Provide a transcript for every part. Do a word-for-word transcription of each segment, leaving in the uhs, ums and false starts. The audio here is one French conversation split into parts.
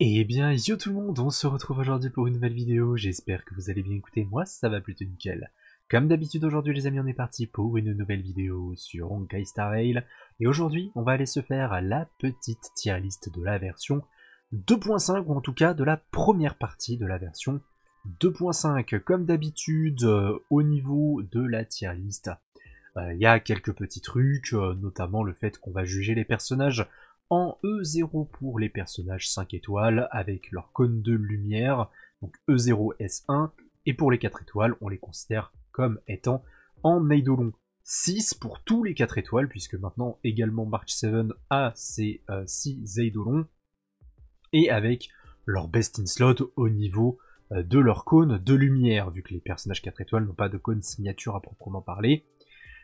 Et bien yo tout le monde, on se retrouve aujourd'hui pour une nouvelle vidéo, j'espère que vous allez bien écouter, moi ça va plutôt nickel. Comme d'habitude aujourd'hui les amis, on est parti pour une nouvelle vidéo sur Honkai Star Rail, et aujourd'hui on va aller se faire la petite tier list de la version deux point cinq, ou en tout cas de la première partie de la version deux point cinq. Comme d'habitude, euh, au niveau de la tier list, il euh, y a quelques petits trucs, euh, notamment le fait qu'on va juger les personnages en E zéro pour les personnages cinq étoiles avec leur cône de lumière, donc E zéro S un, et pour les quatre étoiles on les considère comme étant en eidolon six pour tous les quatre étoiles, puisque maintenant également March seventh a ses euh, six eidolons, et avec leur best in slot au niveau euh, de leur cône de lumière, vu que les personnages quatre étoiles n'ont pas de cône signature à proprement parler.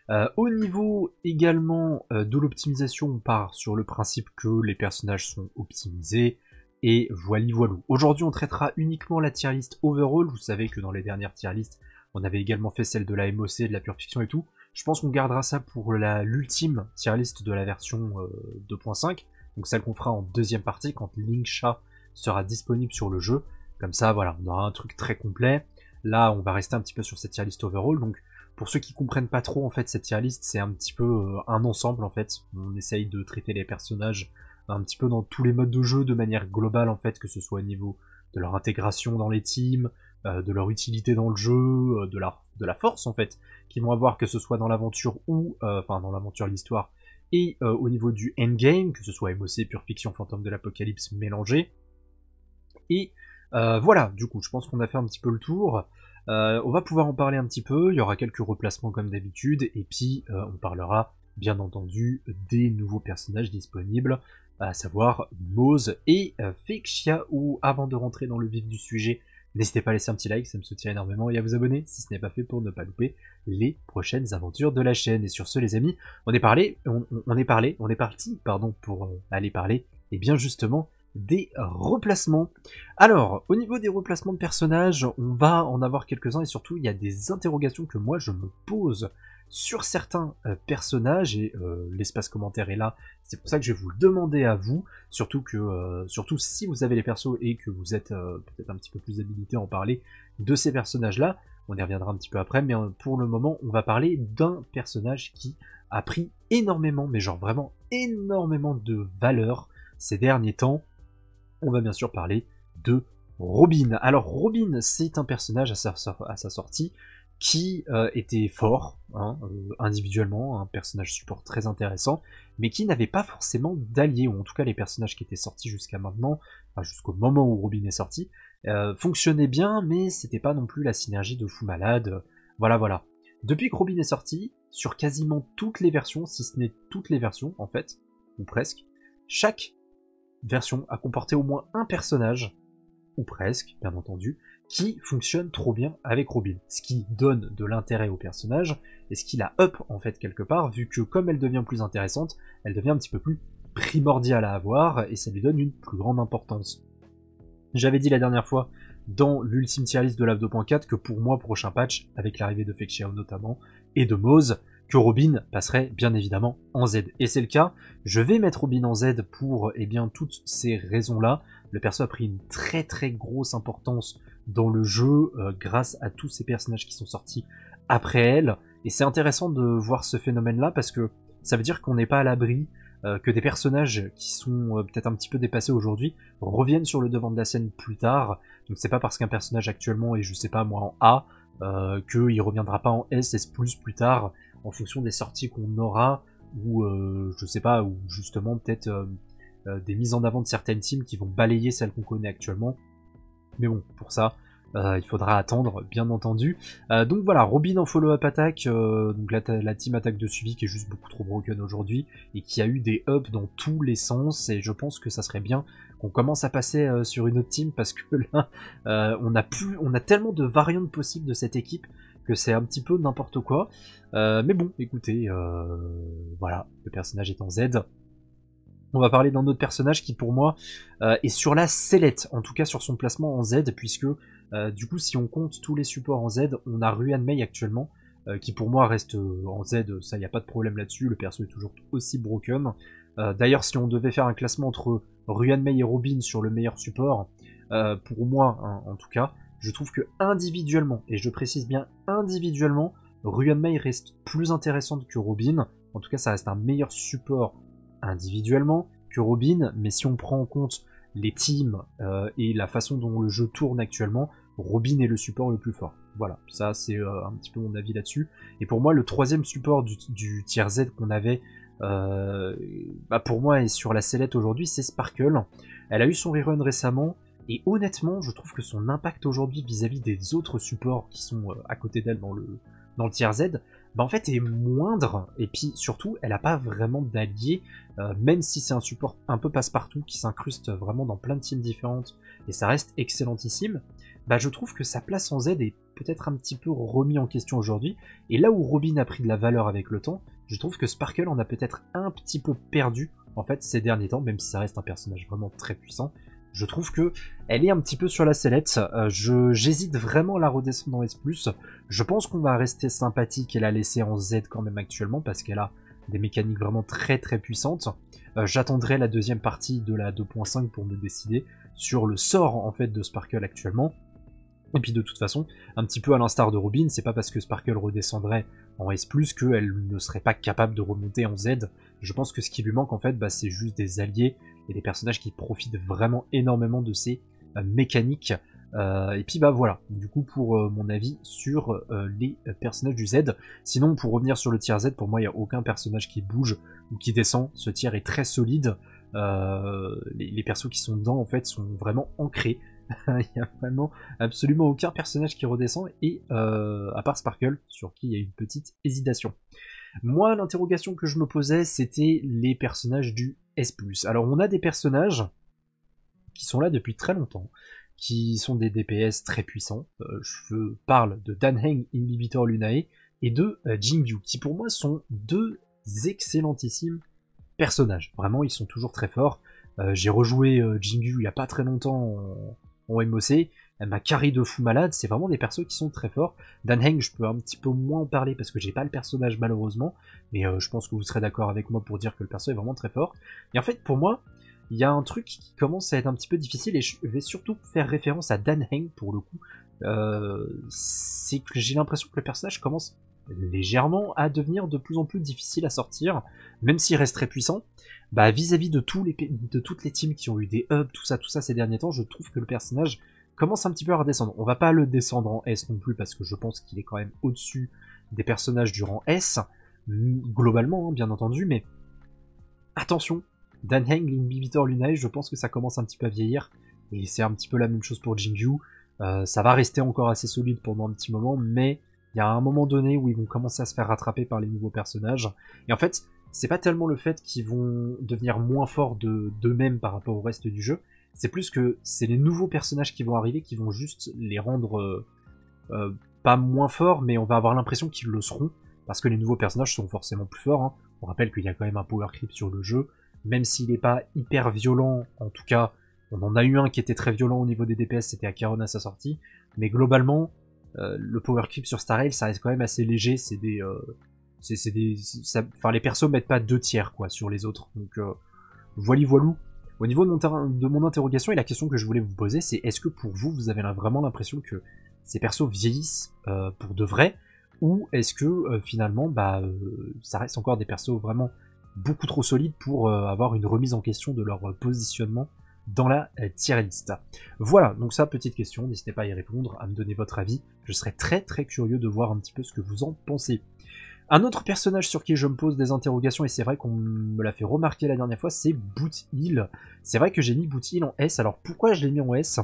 Euh, au niveau également euh, de l'optimisation, on part sur le principe que les personnages sont optimisés, et voili voilou. Aujourd'hui on traitera uniquement la tier list overall, vous savez que dans les dernières tier lists, on avait également fait celle de la M O C, de la pure fiction et tout. Je pense qu'on gardera ça pour l'ultime tier list de la version euh, deux point cinq, donc celle qu'on fera en deuxième partie, quand Lingsha sera disponible sur le jeu. Comme ça voilà, on aura un truc très complet. Là on va rester un petit peu sur cette tier list overall, donc... Pour ceux qui comprennent pas trop en fait cette tier list, c'est un petit peu euh, un ensemble en fait. On essaye de traiter les personnages un petit peu dans tous les modes de jeu de manière globale en fait, que ce soit au niveau de leur intégration dans les teams, euh, de leur utilité dans le jeu, euh, de, la, de la force en fait, qu'ils vont avoir que ce soit dans l'aventure ou, enfin euh, dans l'aventure l'histoire, et euh, au niveau du endgame, que ce soit M O C, pure fiction, fantôme de l'apocalypse mélangé. Et euh, voilà, du coup je pense qu'on a fait un petit peu le tour. Euh, on va pouvoir en parler un petit peu, il y aura quelques replacements comme d'habitude, et puis euh, on parlera bien entendu des nouveaux personnages disponibles, à savoir Moze et euh, Feixiao. Avant de rentrer dans le vif du sujet, n'hésitez pas à laisser un petit like, ça me soutient énormément, et à vous abonner si ce n'est pas fait pour ne pas louper les prochaines aventures de la chaîne. Et sur ce les amis, on est parlé, on, on est parlé, on est parti pardon, pour euh, aller parler, et bien justement... des replacements. Alors, au niveau des replacements de personnages, on va en avoir quelques-uns, et surtout, il y a des interrogations que moi, je me pose sur certains euh, personnages, et euh, l'espace commentaire est là, c'est pour ça que je vais vous le demander à vous, surtout que, euh, surtout si vous avez les persos et que vous êtes euh, peut-être un petit peu plus habilité à en parler de ces personnages-là. On y reviendra un petit peu après, mais euh, pour le moment, on va parler d'un personnage qui a pris énormément, mais genre vraiment énormément de valeur ces derniers temps. On va bien sûr parler de Robin. Alors Robin, c'est un personnage à sa, à sa sortie qui euh, était fort, hein, euh, individuellement, un personnage support très intéressant, mais qui n'avait pas forcément d'alliés, ou en tout cas les personnages qui étaient sortis jusqu'à maintenant, enfin, jusqu'au moment où Robin est sorti, euh, fonctionnaient bien, mais c'était pas non plus la synergie de fou malade, euh, voilà voilà. Depuis que Robin est sorti, sur quasiment toutes les versions, si ce n'est toutes les versions en fait, ou presque, chaque version a comporté au moins un personnage, ou presque, bien entendu, qui fonctionne trop bien avec Robin, ce qui donne de l'intérêt au personnage, et ce qui la up en fait quelque part, vu que comme elle devient plus intéressante, elle devient un petit peu plus primordiale à avoir, et ça lui donne une plus grande importance. J'avais dit la dernière fois, dans l'ultime tier list de la deux point quatre, que pour moi, prochain patch, avec l'arrivée de Feixiao notamment, et de Moze, que Robin passerait bien évidemment en Z. Et c'est le cas, je vais mettre Robin en Z pour eh bien, toutes ces raisons-là. Le perso a pris une très très grosse importance dans le jeu euh, grâce à tous ces personnages qui sont sortis après elle. Et c'est intéressant de voir ce phénomène-là, parce que ça veut dire qu'on n'est pas à l'abri euh, que des personnages qui sont euh, peut-être un petit peu dépassés aujourd'hui reviennent sur le devant de la scène plus tard. Donc c'est pas parce qu'un personnage actuellement est, je sais pas moi, en A, euh, qu'il reviendra pas en S, S plus plus tard, en fonction des sorties qu'on aura, ou euh, je sais pas, ou justement peut-être euh, euh, des mises en avant de certaines teams qui vont balayer celles qu'on connaît actuellement. Mais bon, pour ça, euh, il faudra attendre, bien entendu. Euh, donc voilà, Robin en follow-up attaque, euh, donc la, la team attaque de suivi qui est juste beaucoup trop broken aujourd'hui, et qui a eu des ups dans tous les sens, et je pense que ça serait bien qu'on commence à passer euh, sur une autre team, parce que là, euh, on a plus, on a tellement de variantes possibles de cette équipe, que c'est un petit peu n'importe quoi, euh, mais bon, écoutez, euh, voilà, le personnage est en Z. On va parler d'un autre personnage qui pour moi euh, est sur la sellette, en tout cas sur son placement en Z, puisque euh, du coup si on compte tous les supports en Z, on a Ruan Mei actuellement, euh, qui pour moi reste en Z, ça y a pas de problème là-dessus, le perso est toujours aussi broken. Euh, D'ailleurs si on devait faire un classement entre Ruan Mei et Robin sur le meilleur support, euh, pour moi hein, en tout cas, je trouve que individuellement, et je précise bien individuellement, Ruan Mei reste plus intéressante que Robin, en tout cas ça reste un meilleur support individuellement que Robin, mais si on prend en compte les teams euh, et la façon dont le jeu tourne actuellement, Robin est le support le plus fort. Voilà, ça c'est euh, un petit peu mon avis là-dessus. Et pour moi, le troisième support du, du tier Z qu'on avait, euh, bah pour moi, et sur la sellette aujourd'hui, c'est Sparkle. Elle a eu son rerun récemment, et honnêtement, je trouve que son impact aujourd'hui vis-à-vis des autres supports qui sont euh, à côté d'elle dans le, dans le tier Z, bah en fait est moindre, et puis surtout, elle n'a pas vraiment d'alliés, euh, même si c'est un support un peu passe-partout, qui s'incruste vraiment dans plein de teams différentes, et ça reste excellentissime. Bah je trouve que sa place en Z est peut-être un petit peu remis en question aujourd'hui, et là où Robin a pris de la valeur avec le temps, je trouve que Sparkle en a peut-être un petit peu perdu en fait ces derniers temps, même si ça reste un personnage vraiment très puissant. Je trouve que elle est un petit peu sur la sellette, euh, je j'hésite vraiment à la redescendre en S plus, je pense qu'on va rester sympathique et la laisser en Z quand même actuellement, parce qu'elle a des mécaniques vraiment très très puissantes. Euh, j'attendrai la deuxième partie de la deux point cinq pour me décider sur le sort en fait de Sparkle actuellement. Et puis de toute façon, un petit peu à l'instar de Robin, c'est pas parce que Sparkle redescendrait en S plus qu'elle ne serait pas capable de remonter en Z. Je pense que ce qui lui manque en fait, bah, c'est juste des alliés et des personnages qui profitent vraiment énormément de ces euh, mécaniques. Euh, et puis bah voilà, du coup pour euh, mon avis sur euh, les personnages du Z. Sinon pour revenir sur le tier Z, pour moi il n'y a aucun personnage qui bouge ou qui descend, ce tier est très solide. Euh, les, les persos qui sont dedans en fait sont vraiment ancrés. Il n'y a vraiment absolument aucun personnage qui redescend, et euh, à part Sparkle, sur qui il y a une petite hésitation. Moi, l'interrogation que je me posais, c'était les personnages du S plus. Alors, on a des personnages qui sont là depuis très longtemps, qui sont des D P S très puissants. Euh, je parle de Dan Heng, Imbibitor Lunae, et de euh, Jingyu, qui pour moi sont deux excellentissimes personnages. Vraiment, ils sont toujours très forts. Euh, J'ai rejoué euh, Jingyu il n'y a pas très longtemps en... en M O C, elle m'a carré de fou malade, c'est vraiment des persos qui sont très forts. Dan Heng, je peux un petit peu moins en parler parce que j'ai pas le personnage malheureusement, mais euh, je pense que vous serez d'accord avec moi pour dire que le perso est vraiment très fort. Et en fait, pour moi, il y a un truc qui commence à être un petit peu difficile, et je vais surtout faire référence à Dan Heng pour le coup, euh, c'est que j'ai l'impression que le personnage commence légèrement à devenir de plus en plus difficile à sortir, même s'il reste très puissant. Bah vis-à-vis de tous les de toutes les teams qui ont eu des hubs, tout ça, tout ça ces derniers temps, je trouve que le personnage commence un petit peu à redescendre. On va pas le descendre en S non plus parce que je pense qu'il est quand même au-dessus des personnages du rang S, globalement hein, bien entendu, mais attention, Dan Heng, Imbibitor Lunae, je pense que ça commence un petit peu à vieillir, et c'est un petit peu la même chose pour Jingyu. Euh, ça va rester encore assez solide pendant un petit moment, mais il y a un moment donné où ils vont commencer à se faire rattraper par les nouveaux personnages. Et en fait, c'est pas tellement le fait qu'ils vont devenir moins forts de, d'eux-mêmes par rapport au reste du jeu. C'est plus que c'est les nouveaux personnages qui vont arriver qui vont juste les rendre euh, euh, pas moins forts, mais on va avoir l'impression qu'ils le seront, parce que les nouveaux personnages sont forcément plus forts. Hein. On rappelle qu'il y a quand même un power creep sur le jeu, même s'il n'est pas hyper violent, en tout cas, on en a eu un qui était très violent au niveau des D P S, c'était Acheron à sa sortie, mais globalement, Euh, le power creep sur Star Rail, ça reste quand même assez léger, c'est des, euh, c'est, c'est des, ça, enfin les persos mettent pas deux tiers quoi sur les autres, donc euh, voili voilou. Au niveau de mon, de mon interrogation et la question que je voulais vous poser, c'est est-ce que pour vous, vous avez vraiment l'impression que ces persos vieillissent euh, pour de vrai, ou est-ce que euh, finalement, bah, euh, ça reste encore des persos vraiment beaucoup trop solides pour euh, avoir une remise en question de leur euh, positionnement dans la tier list. Voilà, donc ça, petite question, n'hésitez pas à y répondre, à me donner votre avis, je serais très très curieux de voir un petit peu ce que vous en pensez. Un autre personnage sur qui je me pose des interrogations, et c'est vrai qu'on me l'a fait remarquer la dernière fois, c'est Boot Hill. C'est vrai que j'ai mis Boot Hill en S, alors pourquoi je l'ai mis en S?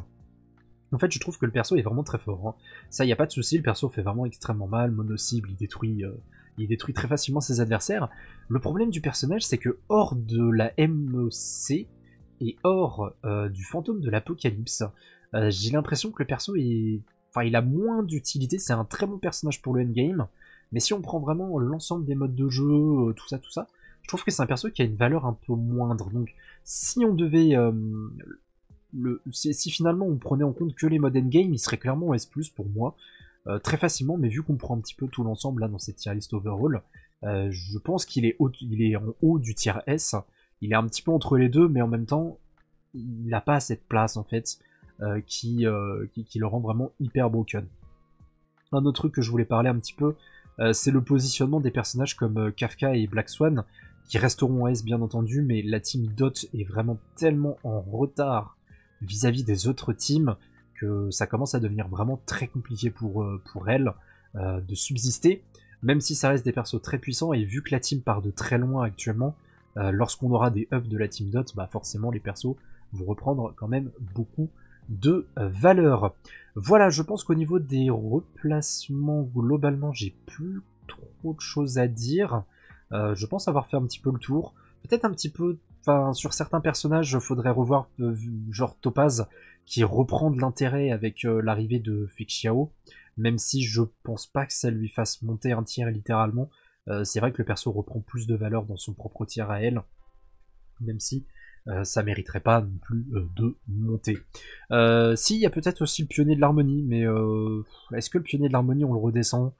En fait, je trouve que le perso est vraiment très fort, hein. Ça, il n'y a pas de souci, le perso fait vraiment extrêmement mal, mono-cible, il détruit... Euh... Il détruit très facilement ses adversaires. Le problème du personnage, c'est que hors de la M O C, et hors euh, du fantôme de l'apocalypse, euh, j'ai l'impression que le perso est... enfin, il a moins d'utilité, c'est un très bon personnage pour le endgame, mais si on prend vraiment l'ensemble des modes de jeu, euh, tout ça, tout ça, je trouve que c'est un perso qui a une valeur un peu moindre, donc si on devait... Euh, le... si finalement on prenait en compte que les modes endgame, il serait clairement S plus, pour moi, euh, très facilement, mais vu qu'on prend un petit peu tout l'ensemble là dans cette tier list overall, euh, je pense qu'il est, haut... il est en haut du tier S. Il est un petit peu entre les deux, mais en même temps, il n'a pas cette place en fait euh, qui, euh, qui, qui le rend vraiment hyper broken. Un autre truc que je voulais parler un petit peu, euh, c'est le positionnement des personnages comme euh, Kafka et Black Swan, qui resteront en S bien entendu, mais la team Dot est vraiment tellement en retard vis-à-vis des autres teams que ça commence à devenir vraiment très compliqué pour, euh, pour elle euh, de subsister, même si ça reste des persos très puissants, et vu que la team part de très loin actuellement, euh, lorsqu'on aura des ups de la team Dot, bah forcément les persos vont reprendre quand même beaucoup de euh, valeur. Voilà, je pense qu'au niveau des replacements, globalement, j'ai plus trop de choses à dire. Euh, je pense avoir fait un petit peu le tour. Peut-être un petit peu, enfin, sur certains personnages, faudrait revoir, euh, genre Topaz, qui reprend de l'intérêt avec euh, l'arrivée de Feixiao, même si je pense pas que ça lui fasse monter un tiers littéralement. Euh, c'est vrai que le perso reprend plus de valeur dans son propre tiers à elle, même si euh, ça mériterait pas non plus euh, de monter. Euh, si, il y a peut-être aussi le pionnier de l'harmonie, mais euh, est-ce que le pionnier de l'harmonie, on le redescend?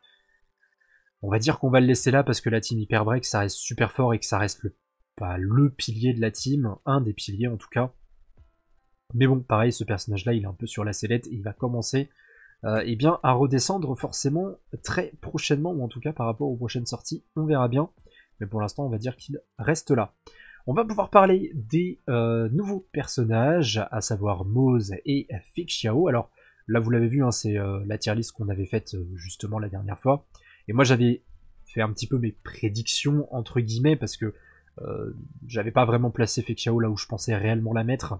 On va dire qu'on va le laisser là parce que la team Hyperbreak, ça reste super fort et que ça reste le, pas le pilier de la team, un des piliers en tout cas. Mais bon, pareil, ce personnage-là, il est un peu sur la sellette et il va commencer euh, eh bien, à redescendre forcément très prochainement, ou en tout cas par rapport aux prochaines sorties, on verra bien. Mais pour l'instant, on va dire qu'il reste là. On va pouvoir parler des euh, nouveaux personnages, à savoir Moze et Feixiao. Alors là, vous l'avez vu, hein, c'est euh, la tier list qu'on avait faite euh, justement la dernière fois. Et moi j'avais fait un petit peu mes prédictions entre guillemets parce que euh, j'avais pas vraiment placé Feixiao là où je pensais réellement la mettre,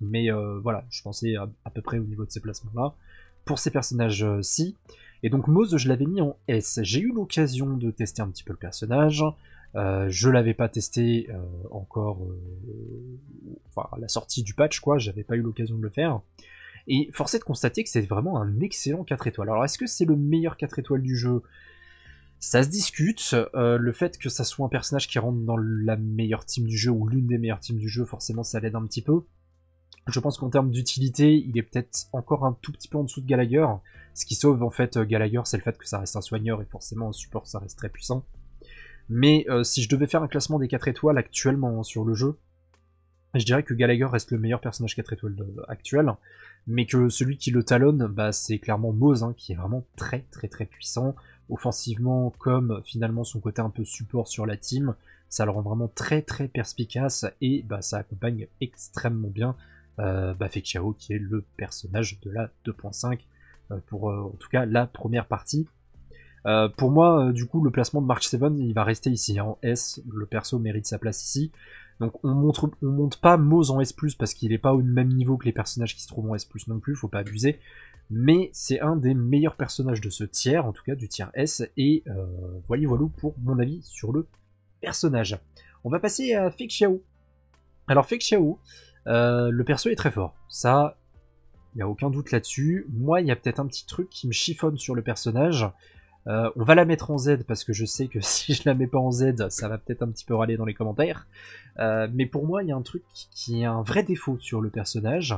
mais euh, voilà, je pensais à, à peu près au niveau de ces placements là pour ces personnages-ci. Et donc Moze, je l'avais mis en S. J'ai eu l'occasion de tester un petit peu le personnage, euh, je l'avais pas testé euh, encore euh, enfin, à la sortie du patch quoi, j'avais pas eu l'occasion de le faire. Et force est de constater que c'est vraiment un excellent quatre étoiles. Alors est-ce que c'est le meilleur quatre étoiles du jeu? Ça se discute, euh, le fait que ça soit un personnage qui rentre dans la meilleure team du jeu ou l'une des meilleures teams du jeu, forcément ça l'aide un petit peu. Je pense qu'en termes d'utilité, il est peut-être encore un tout petit peu en dessous de Gallagher. Ce qui sauve en fait Gallagher, c'est le fait que ça reste un soigneur et forcément un support, ça reste très puissant. Mais euh, si je devais faire un classement des quatre étoiles actuellement sur le jeu, je dirais que Gallagher reste le meilleur personnage quatre étoiles actuel, mais que celui qui le talonne, bah, c'est clairement Moze, hein, qui est vraiment très très très puissant. Offensivement, comme finalement son côté un peu support sur la team, ça le rend vraiment très très perspicace et bah, ça accompagne extrêmement bien euh, bah, Feixiao, qui est le personnage de la deux point cinq euh, pour euh, en tout cas la première partie. Euh, pour moi, euh, du coup, le placement de March seventh, il va rester ici, hein, en S. Le perso mérite sa place ici. Donc on montre, on monte pas Moze en S plus parce qu'il n'est pas au même niveau que les personnages qui se trouvent en S plus non plus, faut pas abuser. Mais c'est un des meilleurs personnages de ce tiers, en tout cas du tiers S, et euh, voilà voilà pour mon avis sur le personnage. On va passer à Feixiao. Alors Feixiao, euh, le perso est très fort, ça, il n'y a aucun doute là-dessus. Moi, il y a peut-être un petit truc qui me chiffonne sur le personnage. Euh, on va la mettre en Z parce que je sais que si je la mets pas en Z, ça va peut-être un petit peu râler dans les commentaires. Euh, mais pour moi, il y a un truc qui est un vrai défaut sur le personnage,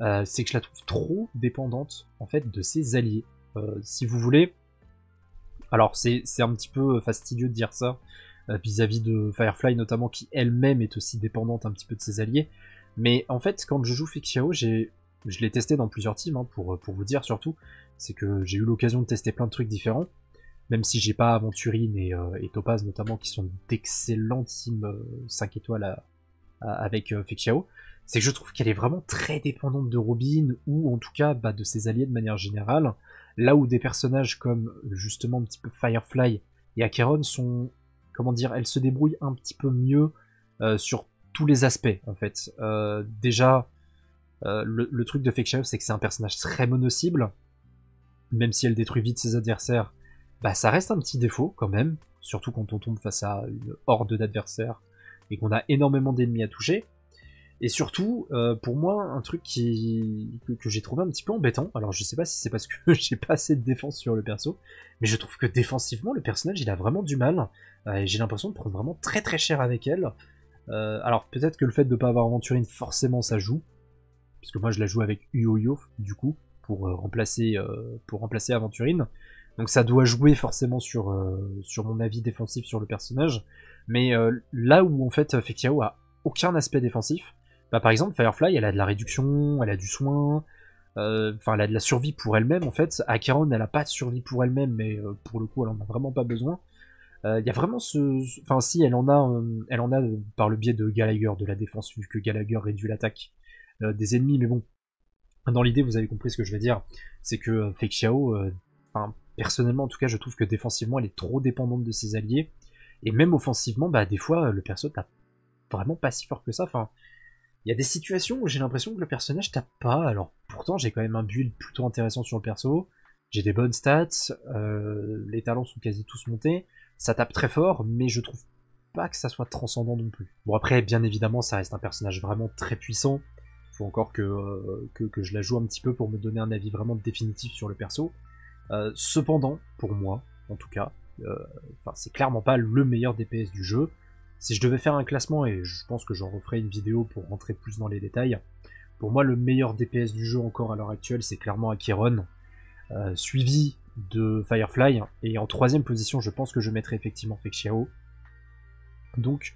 euh, c'est que je la trouve trop dépendante en fait de ses alliés. Euh, si vous voulez, alors c'est un petit peu fastidieux de dire ça vis-à-vis euh, -vis de Firefly notamment, qui elle-même est aussi dépendante un petit peu de ses alliés. Mais en fait, quand je joue Feixiao, j'ai je l'ai testé dans plusieurs teams, hein, pour, pour vous dire surtout, c'est que j'ai eu l'occasion de tester plein de trucs différents, même si j'ai pas Aventurine et, euh, et Topaz notamment, qui sont d'excellentes teams euh, cinq étoiles à, à, avec euh, Feixiao. C'est que je trouve qu'elle est vraiment très dépendante de Robin, ou en tout cas bah, de ses alliés de manière générale, là où des personnages comme justement un petit peu Firefly et Acheron sont, comment dire, elles se débrouillent un petit peu mieux euh, sur tous les aspects en fait. Euh, déjà, Euh, le, le truc de Feixiao, c'est que c'est un personnage très mono-cible, même si elle détruit vite ses adversaires, bah ça reste un petit défaut quand même, surtout quand on tombe face à une horde d'adversaires et qu'on a énormément d'ennemis à toucher. Et surtout, euh, pour moi, un truc qui, que, que j'ai trouvé un petit peu embêtant, alors je sais pas si c'est parce que j'ai pas assez de défense sur le perso, mais je trouve que défensivement, le personnage il a vraiment du mal, euh, et j'ai l'impression de prendre vraiment très très cher avec elle. Euh, alors peut-être que le fait de ne pas avoir Aventurine, forcément ça joue, parce que moi je la joue avec Uyoyo, du coup, pour euh, remplacer euh, pour remplacer Aventurine. Donc ça doit jouer forcément sur, euh, sur mon avis défensif sur le personnage. Mais euh, là où en fait Feixiao a aucun aspect défensif, Bah, par exemple, Firefly, elle a de la réduction, elle a du soin, euh, enfin, elle a de la survie pour elle-même, en fait. Acheron, elle a pas de survie pour elle-même, mais euh, pour le coup, elle en a vraiment pas besoin. Il euh, y a vraiment ce... Enfin, si, elle en a, euh, elle en a euh, par le biais de Gallagher, de la défense, vu que Gallagher réduit l'attaque euh, des ennemis, mais bon, dans l'idée, vous avez compris ce que je veux dire, c'est que euh, Feixiao, euh, personnellement, en tout cas, je trouve que défensivement, elle est trop dépendante de ses alliés, et même offensivement, bah, des fois, le perso tape vraiment pas si fort que ça, enfin... Il y a des situations où j'ai l'impression que le personnage tape pas, alors pourtant j'ai quand même un build plutôt intéressant sur le perso, j'ai des bonnes stats, euh, les talents sont quasi tous montés, ça tape très fort, mais je trouve pas que ça soit transcendant non plus. Bon après, bien évidemment, ça reste un personnage vraiment très puissant, faut encore que, euh, que, que je la joue un petit peu pour me donner un avis vraiment définitif sur le perso. Euh, cependant, pour moi, en tout cas, euh, c'est clairement pas le meilleur D P S du jeu. Si je devais faire un classement, et je pense que j'en referai une vidéo pour rentrer plus dans les détails, pour moi le meilleur D P S du jeu encore à l'heure actuelle, c'est clairement Acheron, euh, suivi de Firefly, et en troisième position, je pense que je mettrai effectivement Feixiao. Donc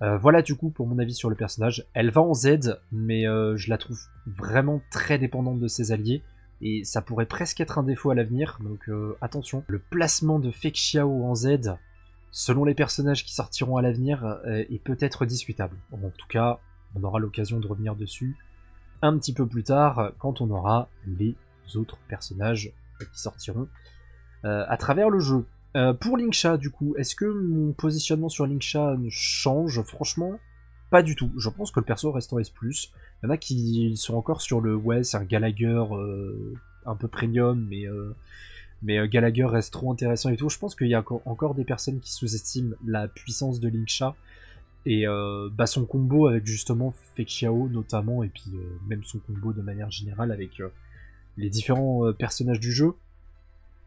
euh, voilà du coup pour mon avis sur le personnage. Elle va en Z, mais euh, je la trouve vraiment très dépendante de ses alliés, et ça pourrait presque être un défaut à l'avenir, donc euh, attention. Le placement de Feixiao en Z... selon les personnages qui sortiront à l'avenir, euh, est peut-être discutable. En tout cas, on aura l'occasion de revenir dessus un petit peu plus tard, quand on aura les autres personnages qui sortiront euh, à travers le jeu. Euh, pour Lingsha, du coup, est-ce que mon positionnement sur Lingsha change? Franchement, pas du tout. Je pense que le perso reste en S plus. Il y en a qui sont encore sur le... ouais, c'est un Gallagher euh, un peu premium, mais... Euh, Mais Gallagher reste trop intéressant et tout. Je pense qu'il y a encore des personnes qui sous-estiment la puissance de Lingsha. Et euh, bah son combo avec justement Feixiao notamment. Et puis euh, même son combo de manière générale avec euh, les différents euh, personnages du jeu.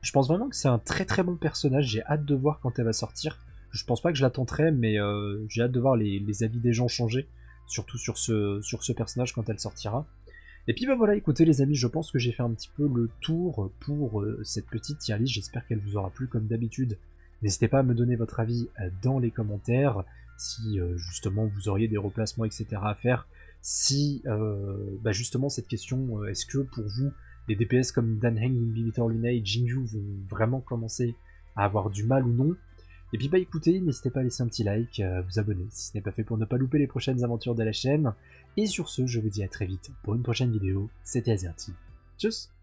Je pense vraiment que c'est un très très bon personnage. J'ai hâte de voir quand elle va sortir. Je pense pas que je l'attendrai, mais euh, j'ai hâte de voir les, les avis des gens changer. Surtout sur ce, sur ce personnage quand elle sortira. Et puis bah voilà, écoutez les amis, je pense que j'ai fait un petit peu le tour pour euh, cette petite tier list, j'espère qu'elle vous aura plu comme d'habitude. N'hésitez pas à me donner votre avis euh, dans les commentaires, si euh, justement vous auriez des replacements et cetera à faire. Si euh, bah justement cette question, euh, est-ce que pour vous, les D P S comme Dan Heng, Imbibitor Lunae et Jingyu vont vraiment commencer à avoir du mal ou non? Et puis bah écoutez, n'hésitez pas à laisser un petit like, euh, vous abonner si ce n'est pas fait pour ne pas louper les prochaines aventures de la chaîne. Et sur ce, je vous dis à très vite pour une prochaine vidéo, c'était Azertii. Tchuss!